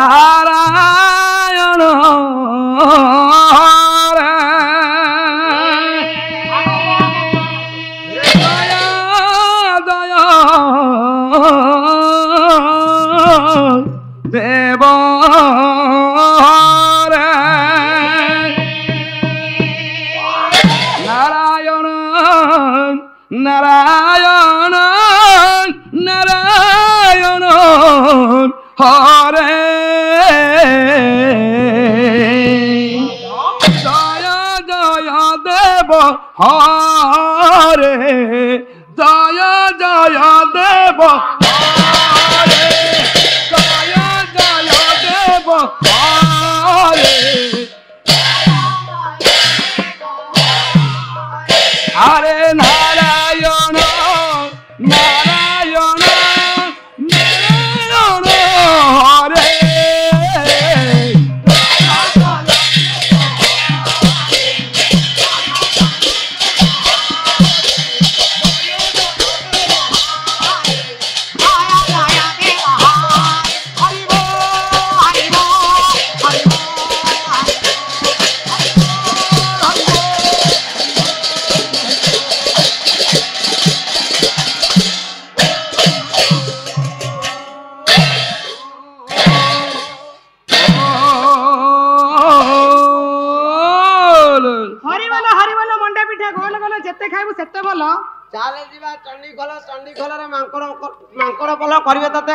नारायण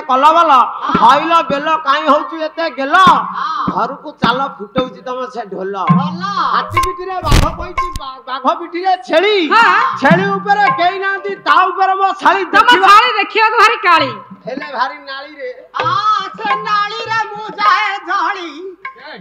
कला वाला खाइल बेल काई होचु एते गेल घर को चाल फुटौची तम से ढोल हाथी पिटी रे बाघ कोइची बाघ पिटी रे छेली छेली ऊपर केई नांती ता ऊपर मो साली तम साली देखियो भारी काली हेले भारी नाली रे आ से नाली रे मु जाए झोली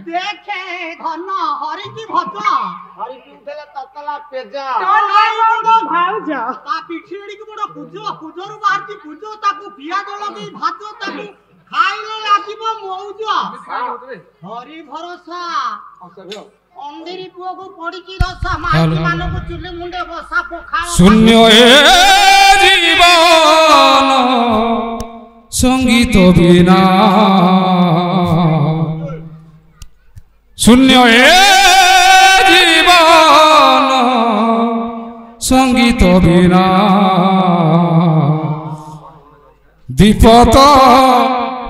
देखे घन हरि की भजा हरि की उठेला ततला पेजा तो नाई बडो भाउजा ता पिठीडी के बडो पूजो पूजोर बाहरती पूजो ताकू पिया दलो की भाजो ताकू खाइले लागिबो मौजा हरि भरोसा अंधेरी पुओ को पड़ी की रसा माटी मानो को चुल्ले मुंडे बसा पोखा शून्य ए जीवन संगीत बिना शून्य ए जीवन संगीत बिना दीपत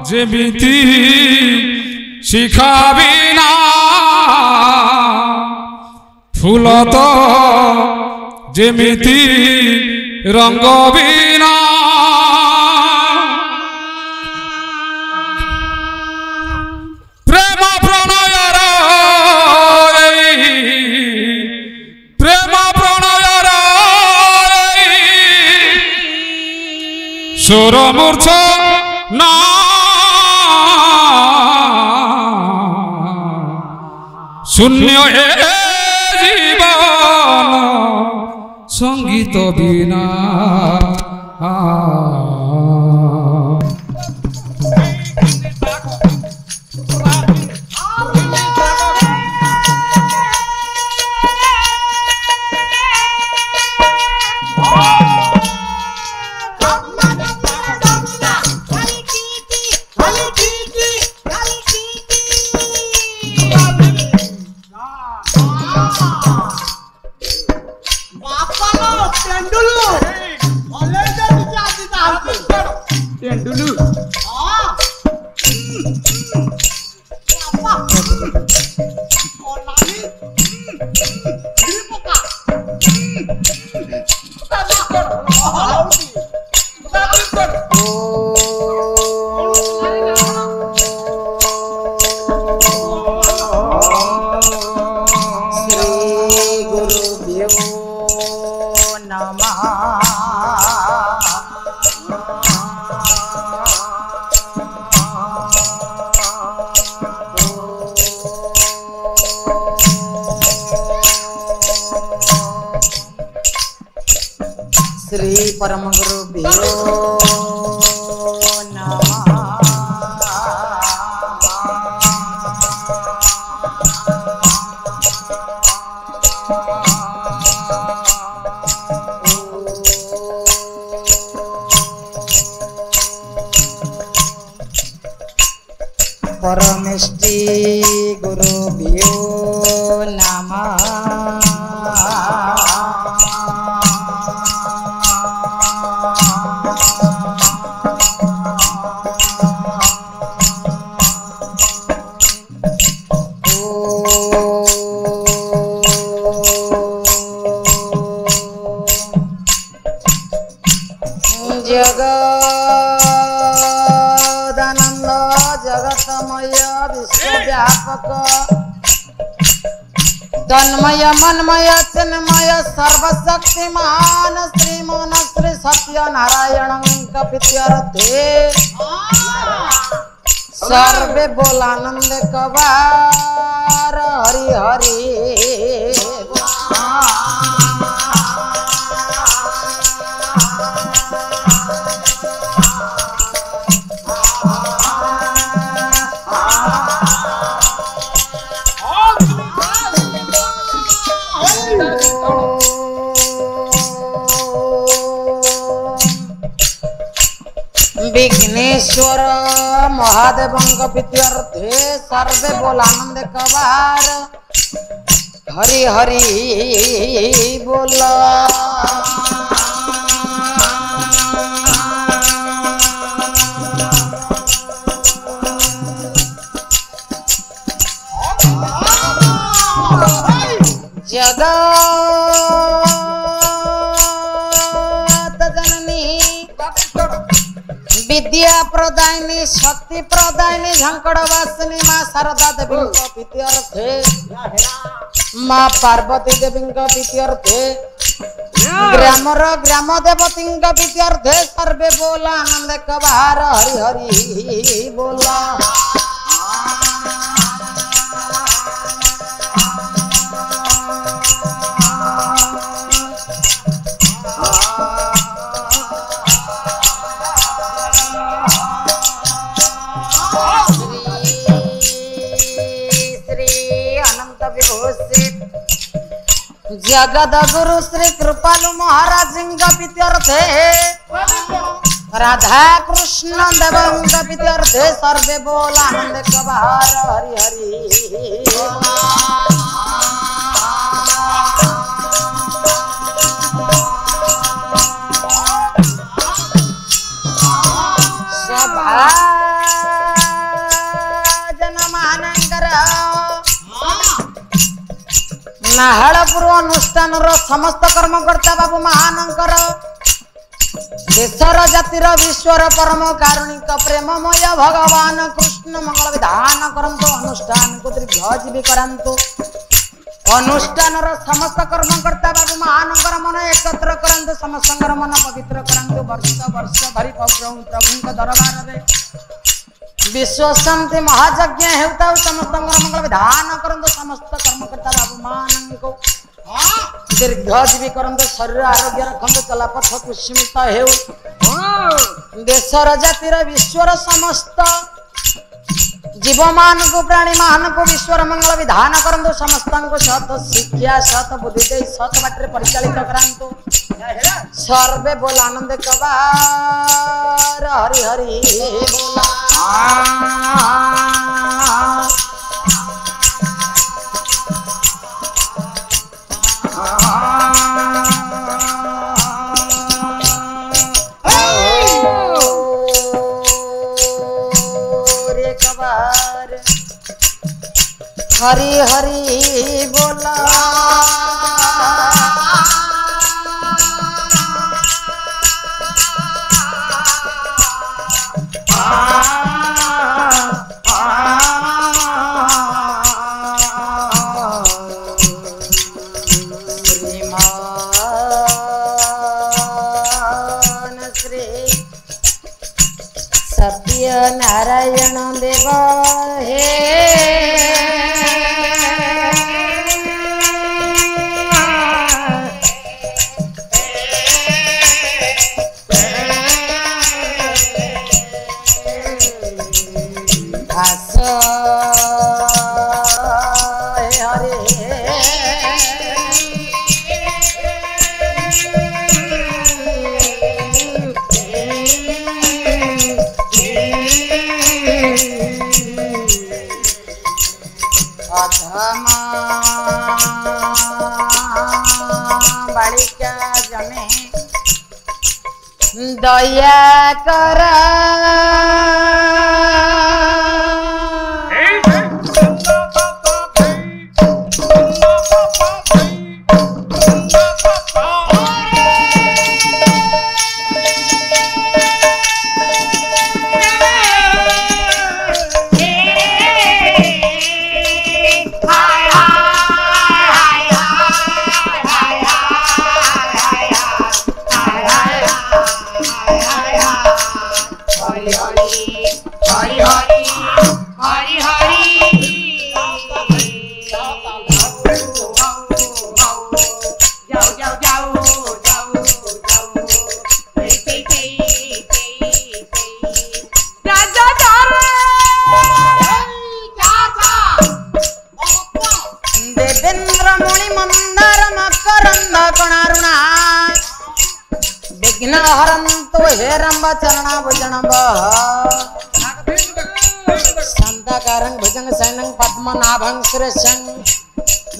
जेमिति शिखा बिना फूल तो जेमिति रंग बिना सुर मूर्छा ना शून्य ए जीवन संगीत बिना परमेष्ठी गुरुभ्यो नमः। जगदानंद जगतमय विश्वव्यापक तन्मय मनमय चिन्मय सर्वशक्तिमान श्रीमन श्री सत्यनारायण कपित्यर्थे सर्वे बोलानंद कवार हरि हरि। विघ्नेश्वर महादेव पित्यर्थे सर्वे बोलानंद कवार हरि हरि बोल। जगत जननी विद्या प्रदायिनी शक्ति प्रदायिनी झंकड़ वासिनी माँ शारदा देवी पित्यर्थे माँ पार्वती देवी पित्यर्थे ग्रामर ग्राम देवती पित्यर्थे सर्वे बोला आनंद कवार हरि हरि बोला। जगद गुरु श्री कृपालु महाराज पित्यर्थे राधा कृष्ण देव पित्यर्थे सर्वे बोलानंद कवार हरि हरि। नाहड़पुर अनुष्ठान समस्त कर्मकर्ता बाबू महानंकर देशर जातिर विश्वर परम कारुणिक प्रेममय भगवान कृष्ण मंगल विधान करंतु अनुष्ठान को दीर्घजीवी करंतु। अनुष्ठान समस्त कर्मकर्ता बाबू महानंकर मन एकत्र करंतु समस्त मन पवित्र करंतु। वर्ष वर्ष धरी प्रभु प्रभु दरबार में विश्व शांति महायज्ञ हेतु समस्त मंगल विधान करंतु। समस्त कर्मकर्ता बाबू मान को दीर्घ जीवी करंतु। शरीर आरोग्य रखंतु। चलापथ कुसीमित हेउ देशर जातिर विश्वर समस्त जीव मान को प्राणी मान को विश्वर मंगल विधान करंतु। समस्त को सत शिक्षा सत बुद्धि दे सत बाटे परिचालित करंतु। सर्वे बोल आनंद कवार हरि हरि बोला। हरि हरि बोला। नारायण देव हे भास समय दया कर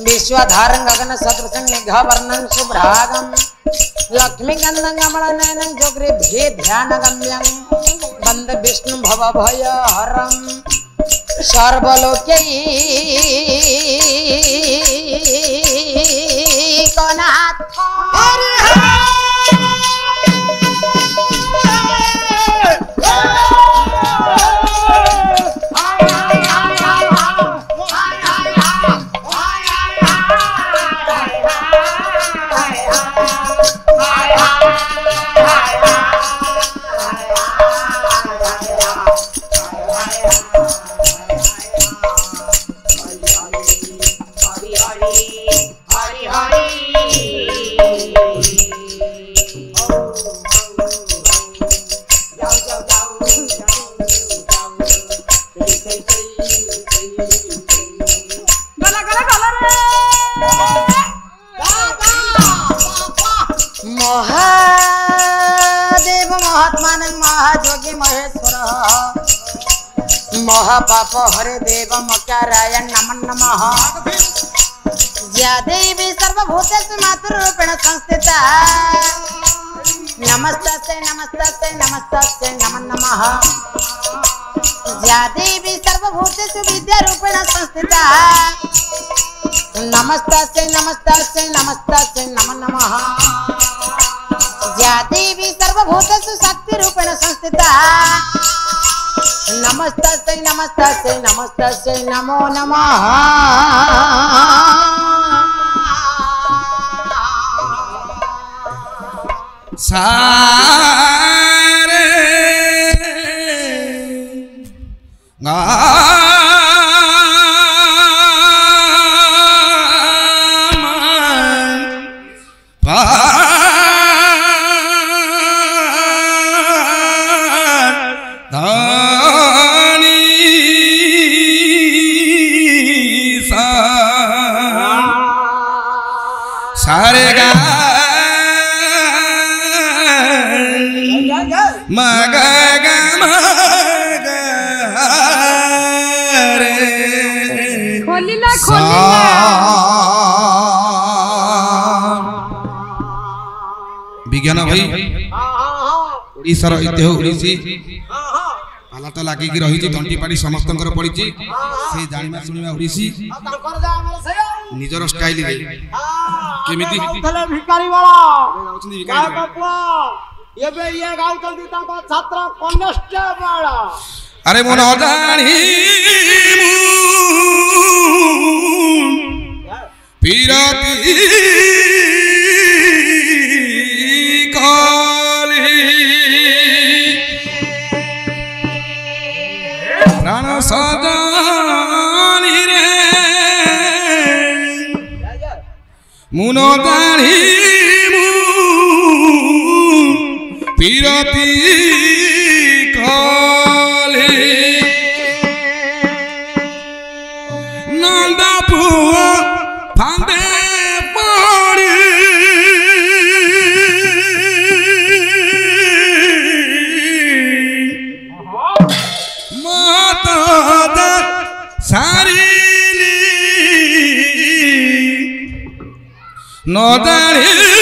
विश्वाधारंग गगन सदृशं मेघवर्णं शुभ्रागं लक्ष्मीगन्धं कमलनयनं जोगिभ्ये ध्यानगम्यं वन्दे विष्णुं भवभयहरं सर्वलोकैकनाथं। महापाप हरे देव मक्याराय नमः नमः। या देवी सर्वभूतेषु मातृरूपेण संस्थिता नमस्तस्यै नमस्तस्यै नमस्तस्यै नमः नमः। या देवी सर्वभूतेषु विद्यारूपेण संस्थिता नमस्तस्यै नमस्तस्यै नमस्तस्यै नमः नमः। या देवी सर्वभूतेषु शक्तिरूपेण संस्थिता नमस्तस्यै नमस्तस्यै नमस्तस्यै नमो नमः। सारे विज्ञान भाई ओडिसा रही ओडिसी पाला तो लगे रही तंटी पाड़ी समस्त पड़ी से जाना शुणा ओडिसी निजर स्टाइल अरे मन जानी पीरती काली प्राण सजानी रे मुनो दानी पीरती no that is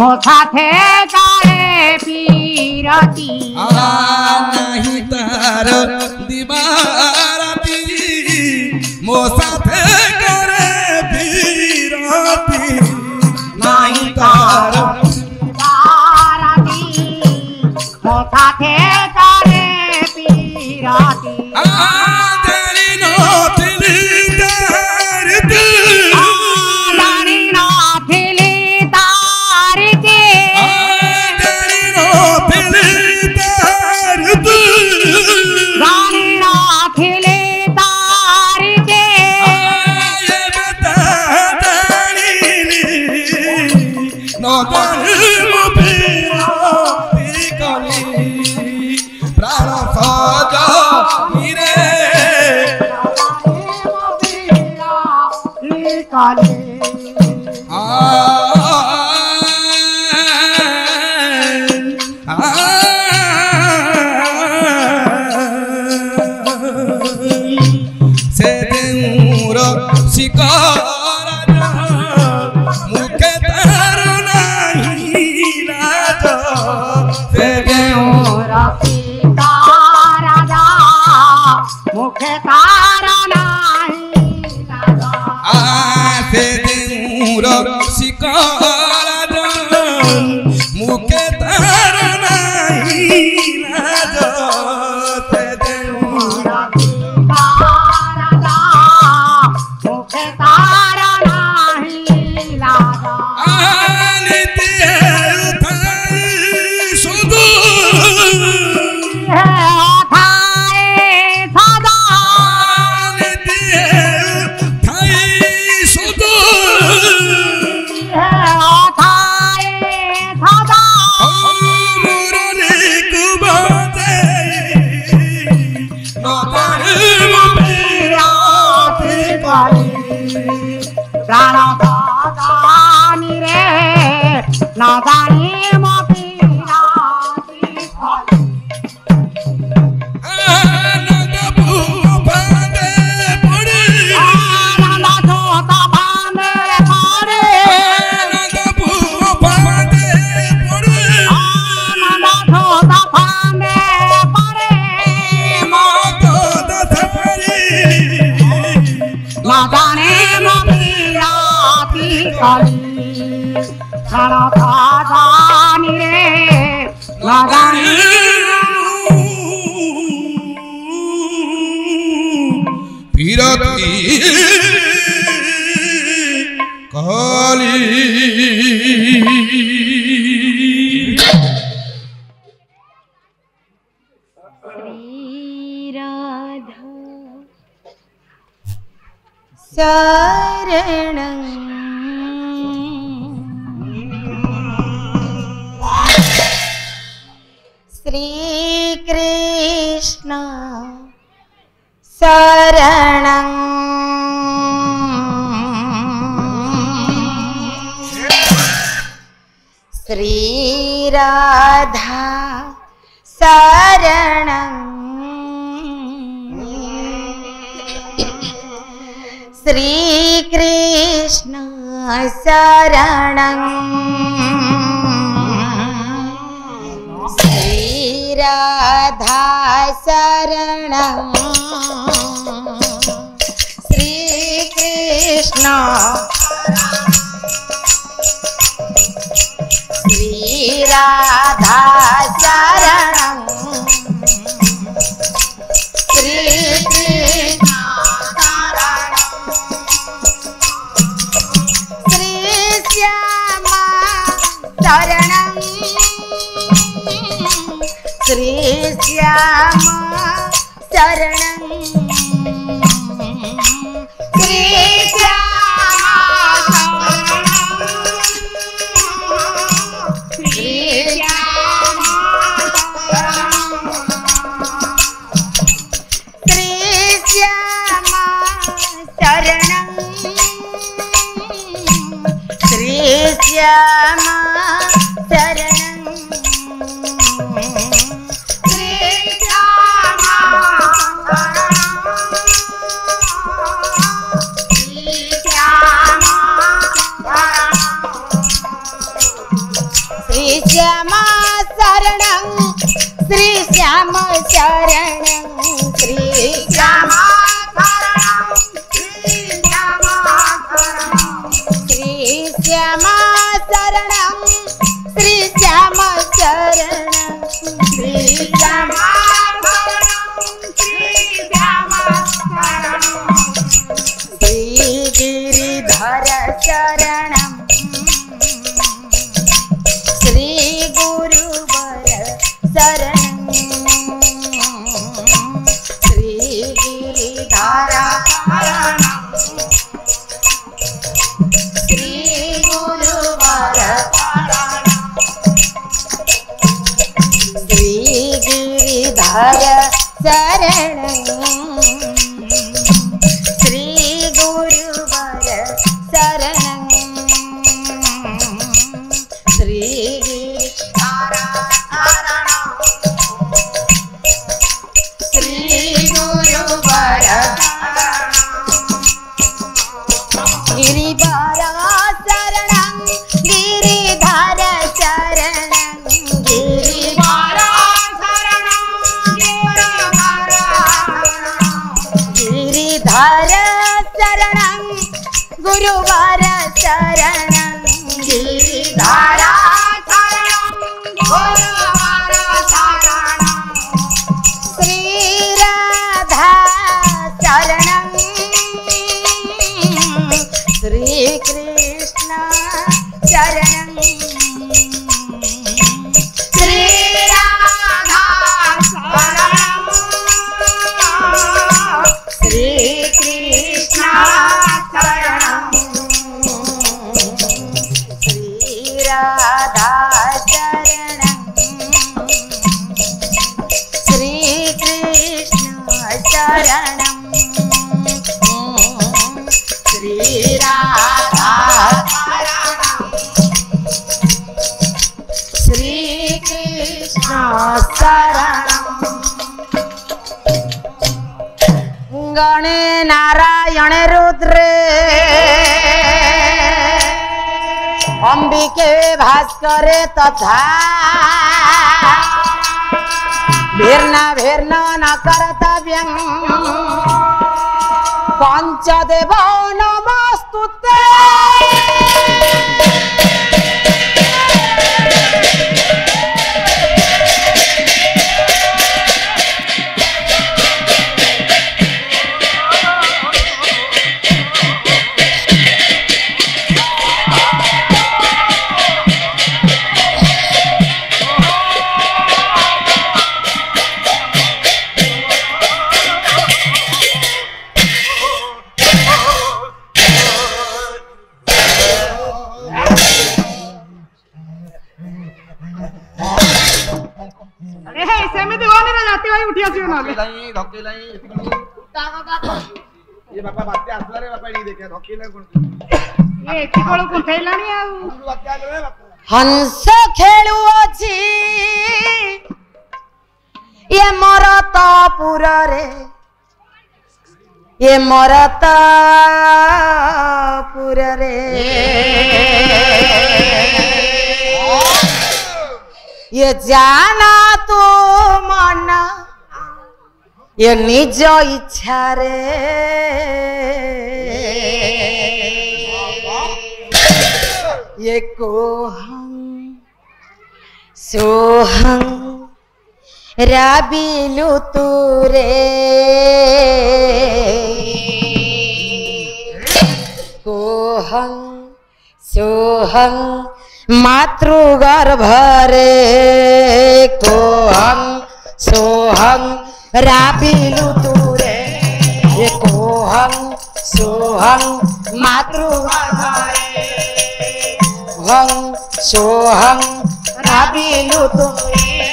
मोसाथे जाए पीरती नहीं तार दीवारती मोसाथे करे पीरती नहीं तार दीवारती मोसाथे जाए पीरती Shri Krishna राधा शरणं श्री कृष्ण शरणं श्री श्याम शरणं श्री श्याम शरणं करे तथा भिर्ना न करता व्यंग पंचदेव नमस्तुते हंस खेलु ये मरतपुर रे ये मरतपुर रे ये जाना तो मना ये निज इच्छा रे ये कोहम सोहं राबीलु तुरे कोहं सोहं मातृगर्भरे कोहं सोहं राबीलु तुरे कोहं सोहं मातृगर्भरे कोहं सोहं राबीलु तुरे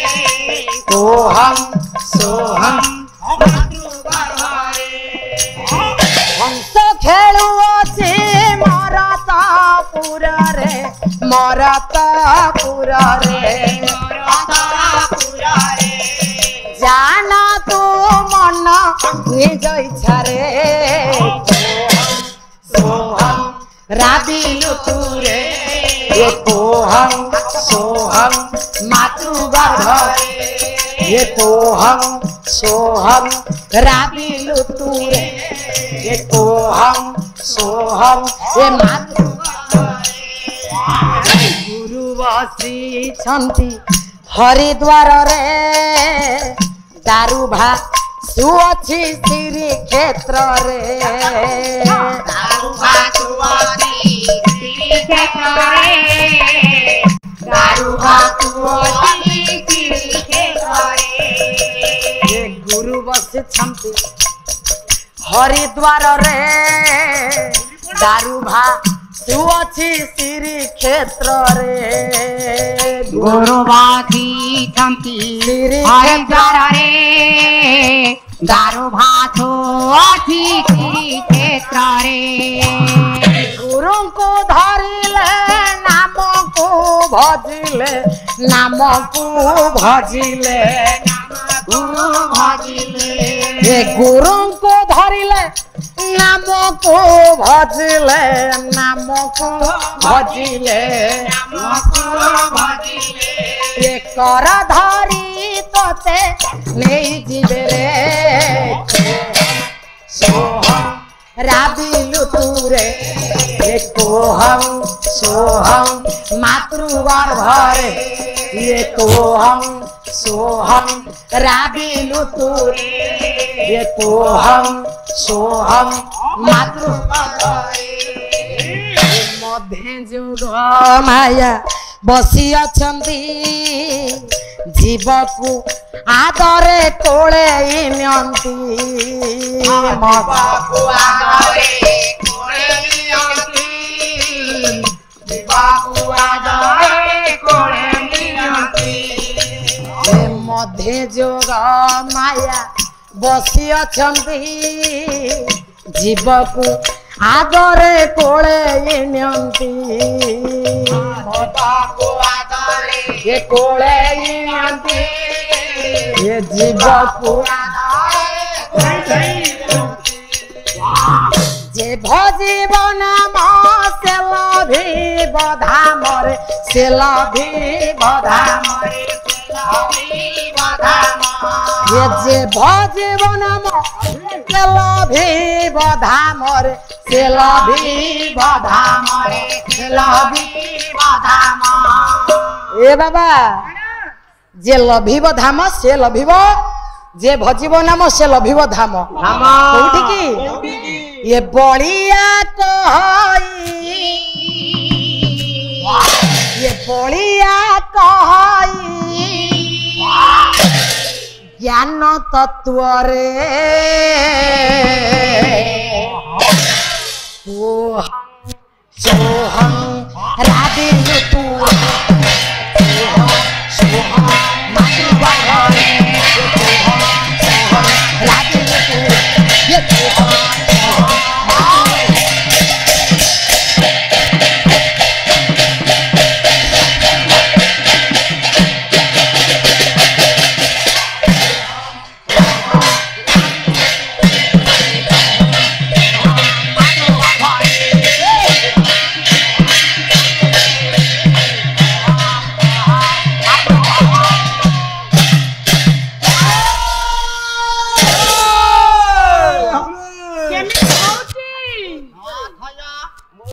कोहं सोहं मातृगर्भरे हम तो खेलुओ से मरता पूरा रे मरता पूरा रे जाना तो मन रे सोहं राबीलु तुरे ये कोहं सोहं मातृगर्भरे ये कोहं सोहं राबीलु तुरे ये कोहं सोहं ये मातृगर्भरे गुरुवासी छंती हरिद्वार रे दारुभा सुअछि श्री क्षेत्र रे दारुभा सुअछि श्री क्षेत्र रे दारुभा सुअछि श्री क्षेत्र रे गुरु बस छमती हरिद्वार रे दारुभा सुअछि श्री क्षेत्र रे गुरुवासी छंती हरिद्वार रे दारुभा सुअछि श्री क्षेत्र रे गुरु को धरिले नाम को भजिले नाम को भजिले गुरु भजिले गुरु को धरिले नाम को भजिले नाम को भजिले ये कर धारी तोते नहीं जीवे रे सोहं राबीलु तुरे ये कोहं सोहं मातृगर्भरे ये कोहं सोहं राबीलु तुरे ये कोहं सोहं मातृगर्भरे मधे जुग माया बसी अछंती जीवकु आदरे कोले नियंती जीवकु आदरे कोले नियंती जीवकु आदरे कोले नियंती मधे जोग माया बसी अछंती जीवकु आदरे कोले नियंती जीवकु आदरे ये कोले नियंती ये जीवकु जे भजीवन से लभी बधाम रे से लभी बधाम रे ये जे भजीवन से लभी बधाम रे से लभी बधाम रे से लभी बधाम ए बाबा जे लभिव धाम से लभिव जे भजिव नाम से लभिव धाम की ये बलिया कहाई ज्ञान तत्व रे सोहं राबीलु तुरे